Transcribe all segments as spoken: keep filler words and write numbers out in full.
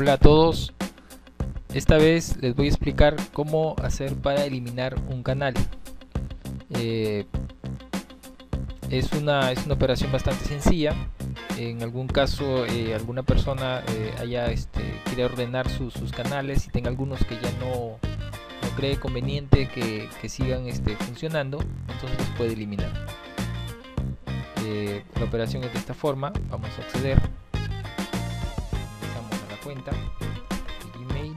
Hola a todos, esta vez les voy a explicar cómo hacer para eliminar un canal. Eh, es, una, es una operación bastante sencilla. En algún caso eh, alguna persona eh, haya este, quiere ordenar su, sus canales y tenga algunos que ya no, no cree conveniente que, que sigan este, funcionando, entonces los puede eliminar. Eh, la operación es de esta forma. Vamos a acceder, pasamos a la cuenta, el email,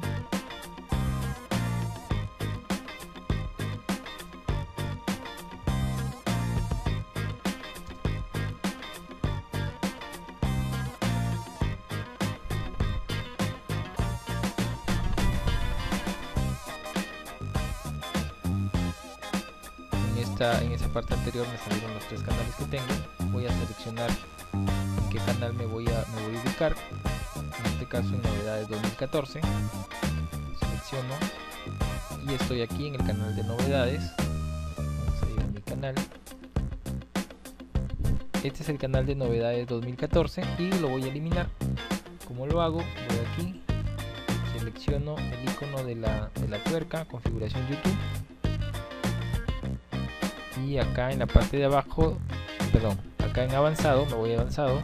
en esta, en esa parte anterior me salieron los tres canales que tengo. Voy a seleccionar en qué canal me voy a, me voy a ubicar, en este caso en novedades dos mil catorce, selecciono y estoy aquí en el canal de novedades. Vamos a ir a mi canal, este es el canal de novedades dos mil catorce y lo voy a eliminar. ¿Cómo lo hago? Voy aquí, selecciono el icono de la, de la tuerca, configuración YouTube, y acá en la parte de abajo, perdón, acá en avanzado, me voy a avanzado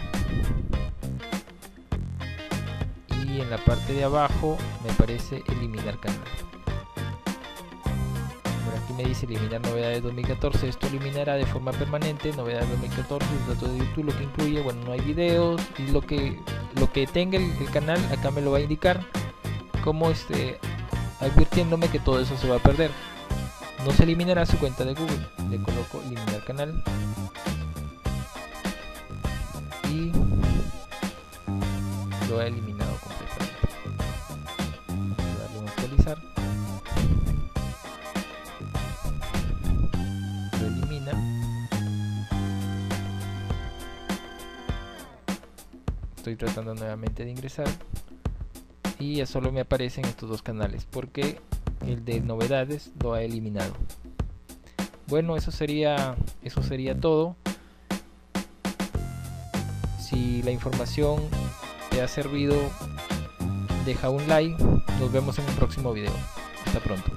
y en la parte de abajo me aparece eliminar canal. Por aquí me dice eliminar novedades dos mil catorce. Esto eliminará de forma permanente novedades dos mil catorce, los datos de YouTube, lo que incluye, bueno, no hay videos, y lo que lo que tenga el, el canal acá me lo va a indicar, como este advirtiéndome que todo eso se va a perder. No se eliminará su cuenta de Google. Le coloco eliminar canal y lo he eliminado completamente. Vamos a darle un actualizar, lo elimina, estoy tratando nuevamente de ingresar y ya solo me aparecen estos dos canales porque el de novedades lo ha eliminado. Bueno, eso sería eso sería todo. Si la información te ha servido, deja un like. Nos vemos en un próximo video. Hasta pronto.